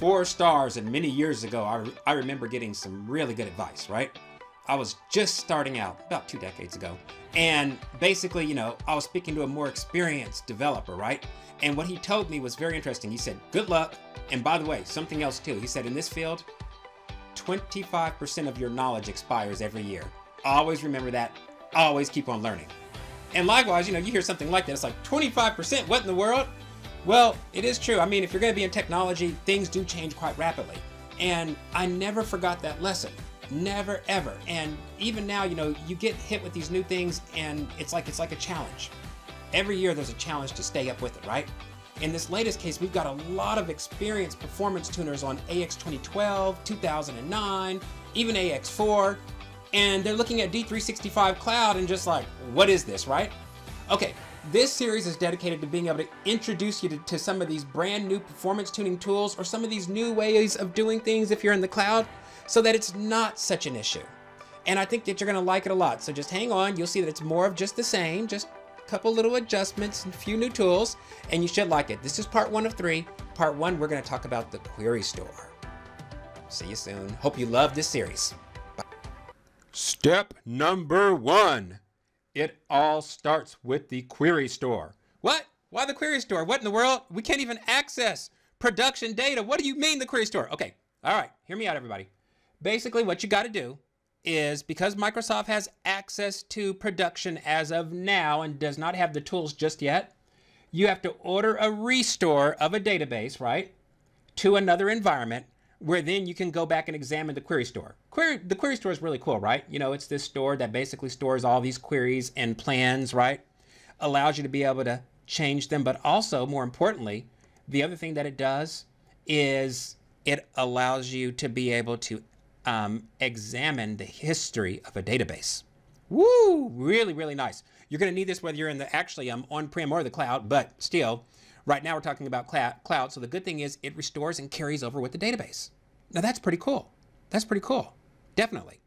4 stars, and many years ago, I remember getting some really good advice, right? I was just starting out about 2 decades ago, and basically, you know, I was speaking to a more experienced developer, right? And what he told me was very interesting. He said, good luck. And by the way, something else too. He said, in this field, 25% of your knowledge expires every year. Always remember that. Always keep on learning. And likewise, you know, you hear something like that. It's like 25%, what in the world? Well, it is true. I mean, if you're going to be in technology, things do change quite rapidly. And I never forgot that lesson. Never, ever. And even now, you know, you get hit with these new things, and it's like a challenge. Every year there's a challenge to stay up with it, right? In this latest case, we've got a lot of experienced performance tuners on AX 2012, 2009, even AX4, and they're looking at D365 Cloud and just like, what is this, right? Okay, this series is dedicated to being able to introduce you to some of these brand new performance tuning tools or some of these new ways of doing things if you're in the cloud, so that it's not such an issue. And I think that you're gonna like it a lot, so just hang on. You'll see that it's more of just the same, just couple little adjustments and a few new tools, and you should like it. This is part 1 of 3. Part 1, we're going to talk about the query store. See you soon. Hope you love this series. Bye. Step number 1. It all starts with the query store. What? Why the query store? What in the world? We can't even access production data. What do you mean the query store? Okay. All right. Hear me out, everybody. Basically, what you got to do is, because Microsoft has access to production as of now and does not have the tools just yet, you have to order a restore of a database, right, to another environment, where then you can go back and examine the query store. The query store is really cool, right? You know, it's this store that basically stores all these queries and plans, right? Allows you to be able to change them, but also, more importantly, the other thing that it does is it allows you to be able to examine the history of a database. Woo! Really, really nice. You're going to need this whether you're in the on-prem or the cloud, but still, right now we're talking about cloud. So the good thing is it restores and carries over with the database. Now that's pretty cool. That's pretty cool. Definitely.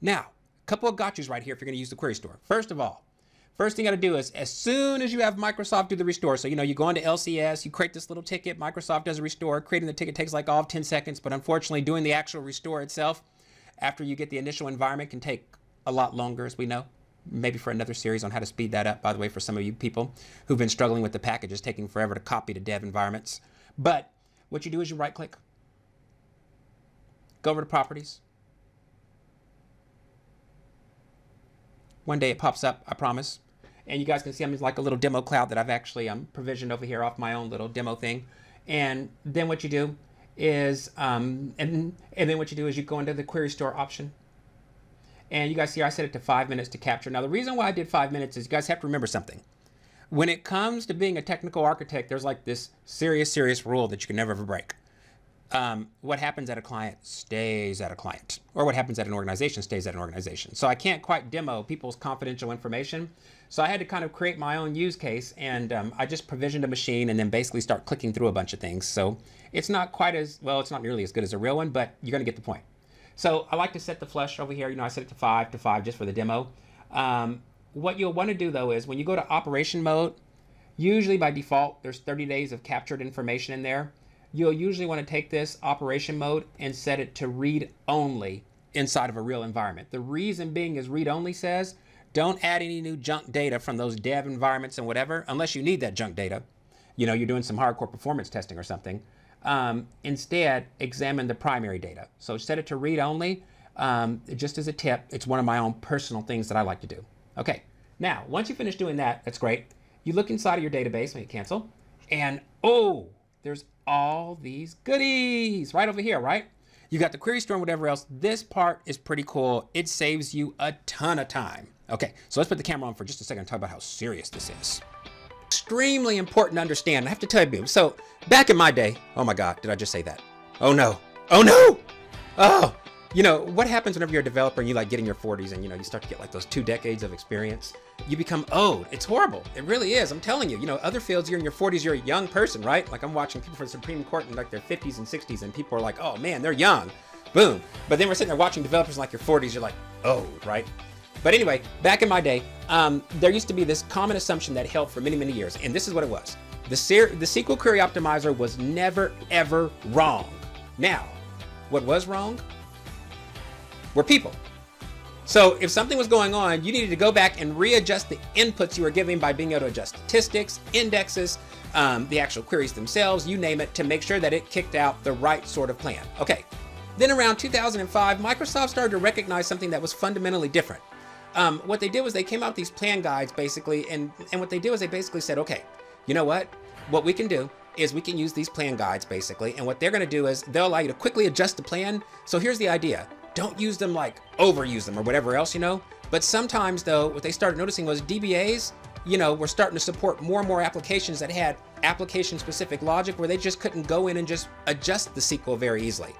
Now, a couple of gotchas right here if you're going to use the query store. First of all, first thing you got to do is, as soon as you have Microsoft do the restore, so you know, you go into LCS, you create this little ticket, Microsoft does a restore. Creating the ticket takes like all of 10 seconds, but unfortunately doing the actual restore itself after you get the initial environment can take a lot longer, as we know. Maybe for another series on how to speed that up, by the way, for some of you people who've been struggling with the packages taking forever to copy to dev environments. But what you do is you right click, go over to properties. One day it pops up, I promise. And you guys can see I'm like a little demo cloud that I've actually provisioned over here off my own little demo thing. And then what you do is, you go into the query store option. And you guys see I set it to 5 minutes to capture. Now the reason why I did 5 minutes is you guys have to remember something. When it comes to being a technical architect, there's like this serious, serious rule that you can never ever break. What happens at a client stays at a client, or what happens at an organization stays at an organization. So I can't quite demo people's confidential information. So I had to kind of create my own use case, and I just provisioned a machine and then basically start clicking through a bunch of things. So it's not quite as, well, it's not nearly as good as a real one, but you're going to get the point. So I like to set the flush over here. You know, I set it to 5 just for the demo. What you'll want to do though is when you go to operation mode, usually by default, there's 30 days of captured information in there. You'll usually want to take this operation mode and set it to read only inside of a real environment. The reason being is read only says don't add any new junk data from those dev environments and whatever, unless you need that junk data. You know, you're doing some hardcore performance testing or something. Instead, examine the primary data. So set it to read only. Just as a tip, it's one of my own personal things that I like to do. Okay, now once you finish doing that, that's great. You look inside of your database, let me cancel, and oh, there's all these goodies right over here, right? You got the query store and whatever else. This part is pretty cool. It saves you a ton of time. Okay, so let's put the camera on for just a second and talk about how serious this is. Extremely important to understand. I have to tell you, so back in my day, oh my God, did I just say that? Oh no, oh no, oh. You know, what happens whenever you're a developer and you like get in your 40s and, you know, you start to get like those 2 decades of experience, you become old. It's horrible. It really is. I'm telling you, you know, other fields, you're in your 40s, you're a young person, right? Like I'm watching people from the Supreme Court in like their 50s and 60s and people are like, oh man, they're young. Boom. But then we're sitting there watching developers in like your 40s, you're like, oh, right? But anyway, back in my day, there used to be this common assumption that held for many, many years. And this is what it was. The SQL Query Optimizer was never, ever wrong. Now, what was wrong were people. So if something was going on, you needed to go back and readjust the inputs you were giving by being able to adjust statistics, indexes, the actual queries themselves, you name it, to make sure that it kicked out the right sort of plan. Okay, then around 2005, Microsoft started to recognize something that was fundamentally different. What they did was they came out with these plan guides basically, and what they did was they basically said, okay, you know what we can do is we can use these plan guides basically, and what they're gonna do is they'll allow you to quickly adjust the plan. So here's the idea. Don't use them, like overuse them or whatever else, you know? But sometimes though, what they started noticing was DBAs, you know, were starting to support more and more applications that had application specific logic where they just couldn't go in and just adjust the SQL very easily.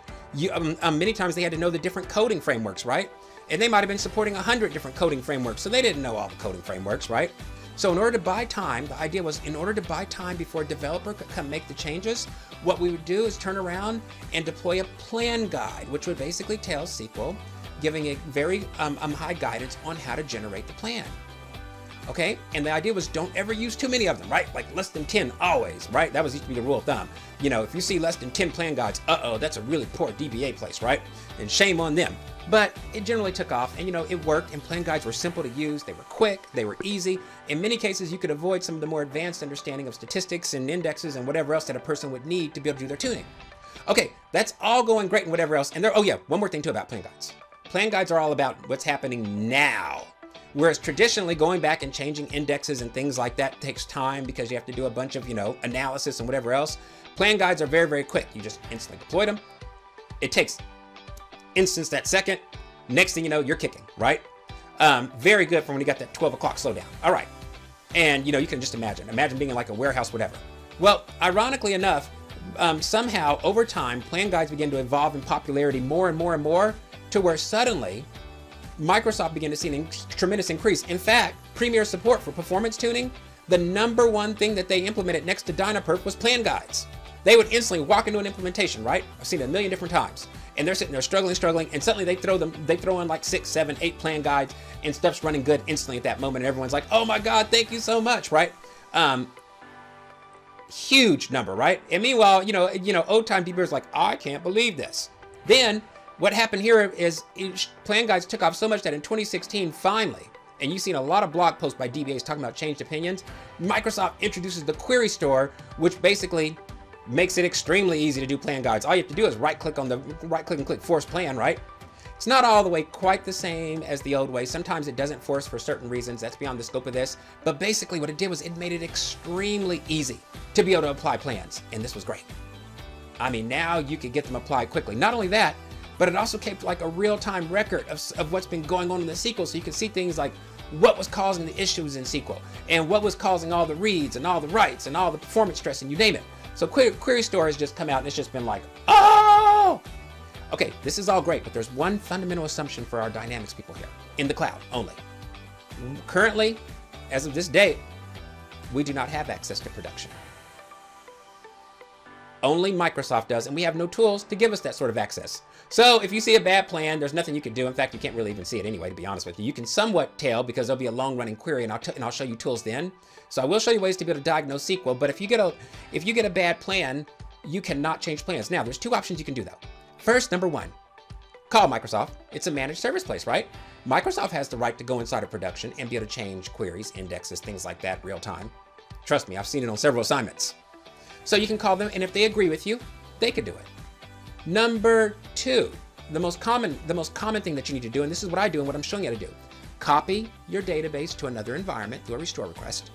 Many times they had to know the different coding frameworks, right? And they might've been supporting 100 different coding frameworks. So they didn't know all the coding frameworks, right? So in order to buy time, the idea was in order to buy time before a developer could come make the changes, what we would do is turn around and deploy a plan guide, which would basically tell SQL, giving it very high guidance on how to generate the plan. Okay, and the idea was don't ever use too many of them, right? Like less than 10 always, right? That was used to be the rule of thumb. You know, if you see less than 10 plan guides, uh-oh, that's a really poor DBA place, right? And shame on them. But it generally took off, and you know, it worked, and plan guides were simple to use, they were quick, they were easy. In many cases, you could avoid some of the more advanced understanding of statistics and indexes and whatever else that a person would need to be able to do their tuning. Okay, that's all going great and whatever else. And there, oh yeah, one more thing too about plan guides. Plan guides are all about what's happening now. Whereas traditionally going back and changing indexes and things like that takes time because you have to do a bunch of, you know, analysis and whatever else. Plan guides are very, very quick. You just instantly deploy them. It takes instance that second. Next thing you know, you're kicking, right? Very good for when you got that 12 o'clock slowdown. All right. And you know, you can just imagine being in like a warehouse, whatever. Well, ironically enough, somehow over time, plan guides began to evolve in popularity more and more and more to where suddenly Microsoft began to see a tremendous increase. In fact, premier support for performance tuning, the number one thing that they implemented next to DynaPerf was plan guides. They would instantly walk into an implementation, right? I've seen it a million different times. And they're sitting there struggling, and suddenly they throw in like 6, 7, 8 plan guides, and stuff's running good instantly at that moment. And everyone's like, oh my God, thank you so much, right? Huge number, right? And meanwhile, you know, old time DBAs like, I can't believe this. Then, what happened here is plan guides took off so much that in 2016, finally, and you've seen a lot of blog posts by DBAs talking about changed opinions, Microsoft introduces the Query Store, which basically makes it extremely easy to do plan guides. All you have to do is right click and click force plan, right? It's not all the way quite the same as the old way. Sometimes it doesn't force for certain reasons. That's beyond the scope of this. But basically what it did was it made it extremely easy to be able to apply plans. And this was great. I mean, now you could get them applied quickly. Not only that, but it also kept like a real-time record of what's been going on in the SQL, so you can see things like what was causing the issues in SQL, and what was causing all the reads, and all the writes, and all the performance stress, and you name it. So Query Store has just come out, and it's just been like, oh! Okay, this is all great, but there's one fundamental assumption for our Dynamics people here, in the cloud only. Currently, as of this date, we do not have access to production. Only Microsoft does, and we have no tools to give us that sort of access. So if you see a bad plan, there's nothing you can do. In fact, you can't really even see it anyway, to be honest with you. You can somewhat tell because there'll be a long running query, and I'll show you tools then. So I will show you ways to be able to diagnose SQL, but if you get a bad plan, you cannot change plans. Now, there's two options you can do though. First, number one, call Microsoft. It's a managed service place, right? Microsoft has the right to go inside of production and be able to change queries, indexes, things like that real time. Trust me, I've seen it on several assignments. So you can call them, and if they agree with you, they could do it. Number two, the most common thing that you need to do, and this is what I do and what I'm showing you how to do, copy your database to another environment through a restore request,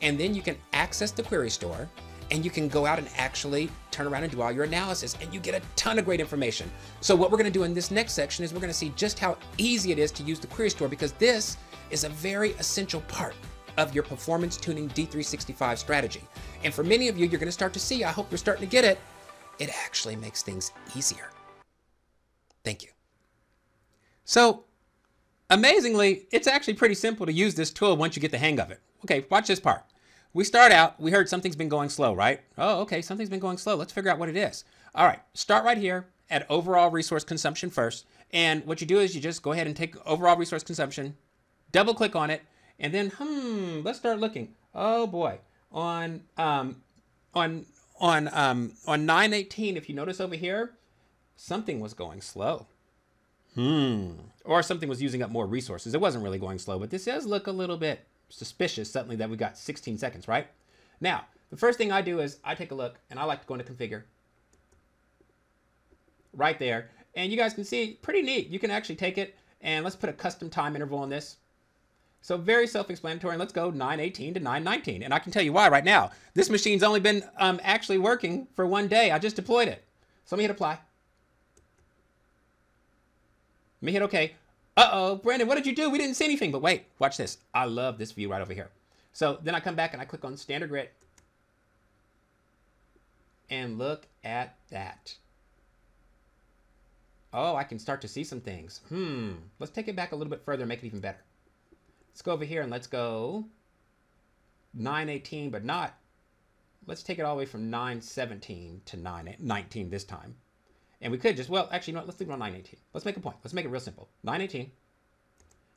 and then you can access the Query Store, and you can go out and actually turn around and do all your analysis, and you get a ton of great information. So what we're gonna do in this next section is we're gonna see just how easy it is to use the Query Store, because this is a very essential part of your performance tuning D365 strategy. And for many of you, you're gonna start to see, I hope you're starting to get it, it actually makes things easier. Thank you. So, amazingly, it's actually pretty simple to use this tool once you get the hang of it. Okay, watch this part. We start out, we heard something's been going slow, right? Oh, okay, something's been going slow. Let's figure out what it is. All right, start right here at overall resource consumption first. And what you do is you just go ahead and take overall resource consumption, double click on it, and then, let's start looking. Oh boy. on 9.18, if you notice over here, something was going slow. Or something was using up more resources. It wasn't really going slow, but this does look a little bit suspicious suddenly that we got 16 seconds, right? Now, the first thing I do is I take a look, and I like to go into configure right there. And you guys can see, pretty neat. You can actually take it, and let's put a custom time interval on this. So very self-explanatory, and let's go 9.18 to 9.19. And I can tell you why right now. This machine's only been actually working for one day. I just deployed it. So let me hit apply. Let me hit OK. Uh-oh, Brandon, what did you do? We didn't see anything. But wait, watch this. I love this view right over here. So then I come back and I click on standard grid. And look at that. Oh, I can start to see some things. Let's take it back a little bit further and make it even better. Let's go over here and let's go 9.18, but not. Let's take it all the way from 9.17 to 9.19 this time. And we could just, well, actually, you know what? Let's leave it on 9.18. Let's make a point. Let's make it real simple. 9.18.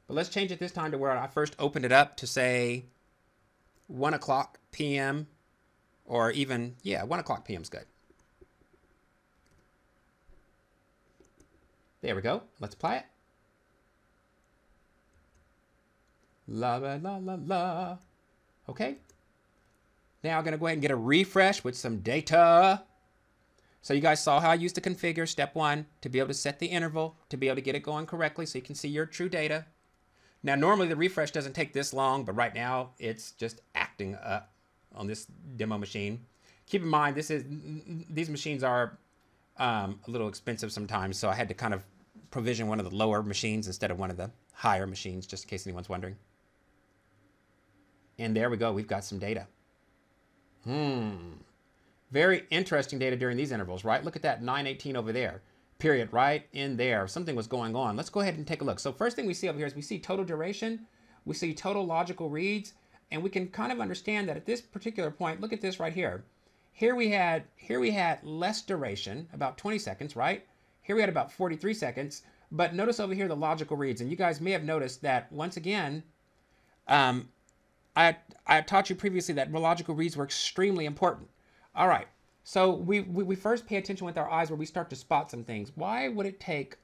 But let's change it this time to where I first opened it up to say 1 o'clock p.m. Or even, yeah, 1 o'clock p.m. is good. There we go. Let's apply it. La, la, la, la, la. Okay. Now I'm going to go ahead and get a refresh with some data. So you guys saw how I used to configure step one to be able to set the interval, to be able to get it going correctly so you can see your true data. Now, normally the refresh doesn't take this long, but right now it's just acting up on this demo machine. Keep in mind, these machines are a little expensive sometimes, so I had to kind of provision one of the lower machines instead of one of the higher machines, just in case anyone's wondering. And there we go. We've got some data. Very interesting data during these intervals, right? Look at that 9.18 over there, period, right in there. Something was going on. Let's go ahead and take a look. So first thing we see over here is we see total duration, we see total logical reads, and we can kind of understand that at this particular point, look at this right here. Here we had less duration, about 20 seconds, right? Here we had about 43 seconds, but notice over here the logical reads, and you guys may have noticed that once again, I taught you previously that logical reads were extremely important. All right, so we first pay attention with our eyes where we start to spot some things. Why would it take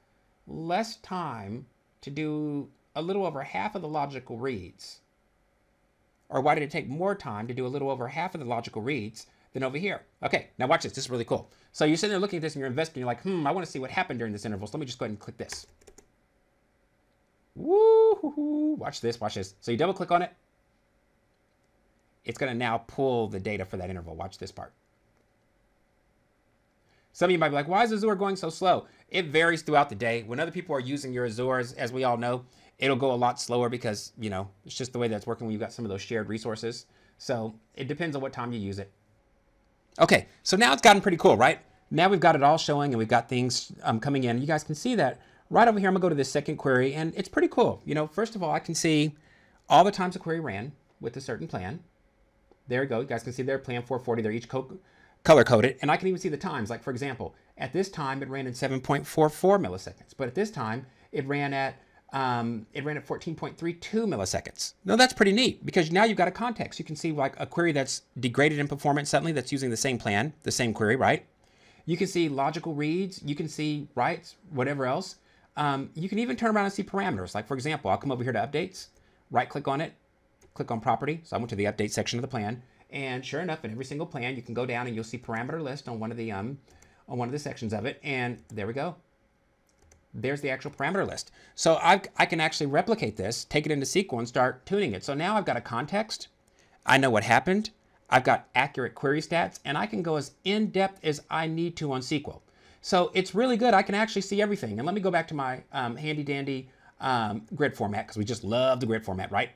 less time to do a little over half of the logical reads? Or why did it take more time to do a little over half of the logical reads than over here? Okay, now watch this. This is really cool. So you're sitting there looking at this and you're investing. You're like, I want to see what happened during this interval. So let me just go ahead and click this. Woo-hoo-hoo. Watch this, watch this. So you double click on it. It's going to now pull the data for that interval. Watch this part. Some of you might be like, why is Azure going so slow? It varies throughout the day. When other people are using your Azures, as we all know, it'll go a lot slower because, you know, it's just the way that's working when you've got some of those shared resources. So it depends on what time you use it. Okay, so now it's gotten pretty cool, right? Now we've got it all showing and we've got things coming in. You guys can see that right over here. I'm going to go to this second query and it's pretty cool. You know, first of all, I can see all the times a query ran with a certain plan. There we go. You guys can see their plan 440. They're each color-coded, and I can even see the times. Like, for example, at this time, it ran in 7.44 milliseconds, but at this time, it ran at 14.32 milliseconds. Now, that's pretty neat because now you've got a context. You can see like a query that's degraded in performance suddenly that's using the same plan, the same query, right? You can see logical reads. You can see writes, whatever else. You can even turn around and see parameters. Like, for example, I'll come over here to updates, right-click on it, click on property. So I went to the update section of the plan. And sure enough, in every single plan, you can go down and you'll see parameter list on one of the sections of it. And there we go. There's the actual parameter list. So I can actually replicate this, take it into SQL and start tuning it. So now I've got a context. I know what happened. I've got accurate query stats and I can go as in-depth as I need to on SQL. So it's really good. I can actually see everything. And let me go back to my handy dandy grid format because we just love the grid format, right?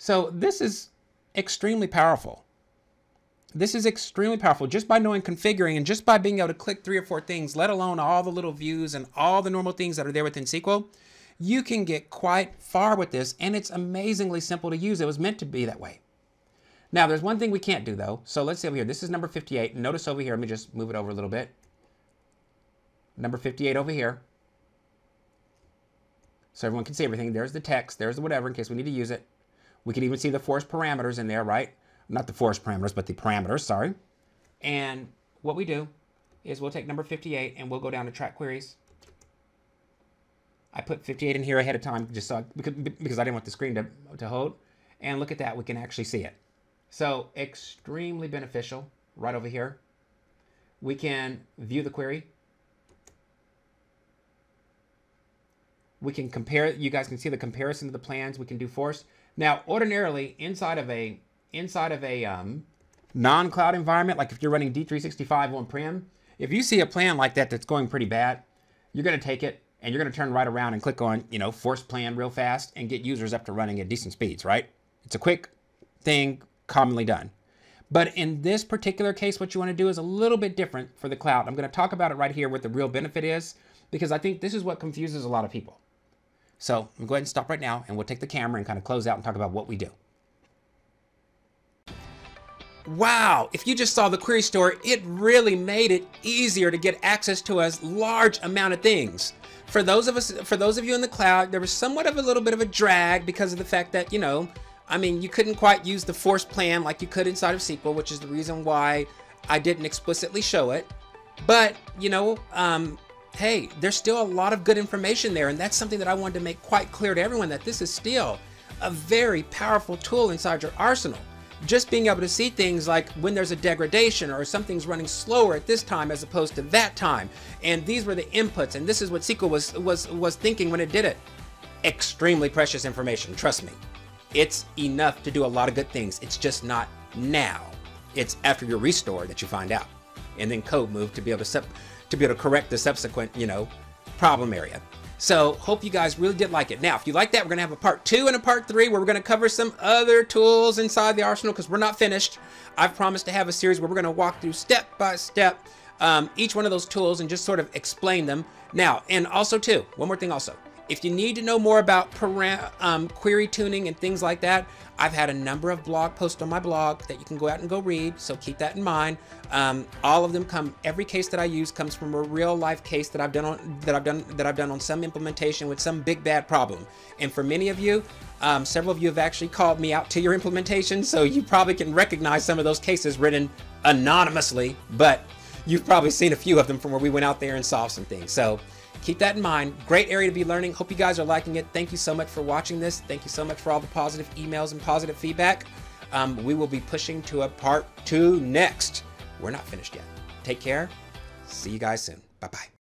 So this is extremely powerful. This is extremely powerful just by knowing configuring and just by being able to click 3 or 4 things, let alone all the little views and all the normal things that are there within SQL. You can get quite far with this and it's amazingly simple to use. It was meant to be that way. Now there's one thing we can't do though. So let's see over here. This is number 58. Notice over here, let me just move it over a little bit. Number 58 over here. So everyone can see everything. There's the text, there's the whatever in case we need to use it. We can even see the force parameters in there, right? Not the force parameters, but the parameters, sorry. And what we do is we'll take number 58 and we'll go down to track queries. I put 58 in here ahead of time just so because I didn't want the screen to hold. And look at that, we can actually see it. So extremely beneficial right over here. We can view the query. We can compare, you guys can see the comparison of the plans. We can do force. Now, ordinarily inside of a non-cloud environment, like if you're running D365 on-prem, if you see a plan like that that's going pretty bad, you're going to take it and you're going to turn right around and click on, you know, force plan real fast and get users up to running at decent speeds, right? It's a quick thing, commonly done. But in this particular case, what you want to do is a little bit different for the cloud. I'm going to talk about it right here, what the real benefit is, because I think this is what confuses a lot of people. So I'm going to go ahead and stop right now, and we'll take the camera and kind of close out and talk about what we do. Wow, if you just saw the query store, it really made it easier to get access to a large amount of things. For those of you in the cloud, there was somewhat of a little bit of a drag because of the fact that, you know, I mean, you couldn't quite use the force plan like you could inside of SQL, which is the reason why I didn't explicitly show it. But, you know, hey, there's still a lot of good information there, and that's something that I wanted to make quite clear to everyone, that this is still a very powerful tool inside your arsenal. Just being able to see things like when there's a degradation or something's running slower at this time as opposed to that time, and these were the inputs, and this is what SQL was thinking when it did it. Extremely precious information, trust me. It's enough to do a lot of good things. It's just not now. It's after your restore that you find out, and then code move to be able to correct the subsequent, you know, problem area. So hope you guys really did like it. Now, if you like that, we're gonna have a part 2 and a part 3 where we're gonna cover some other tools inside the arsenal because we're not finished. I've promised to have a series where we're gonna walk through step by step each one of those tools and just sort of explain them. Now, and also too, one more thing also. If you need to know more about query tuning and things like that, I've had a number of blog posts on my blog that you can go out and go read, so keep that in mind. All of them come, every case that I use comes from a real life case that I've done on, some implementation with some big bad problem. And for many of you, several of you have actually called me out to your implementation, so you probably can recognize some of those cases written anonymously, but you've probably seen a few of them from where we went out there and solved some things. So keep that in mind. Great area to be learning. Hope you guys are liking it. Thank you so much for watching this. Thank you so much for all the positive emails and positive feedback. We will be pushing to a part 2 next. We're not finished yet. Take care. See you guys soon. Bye-bye.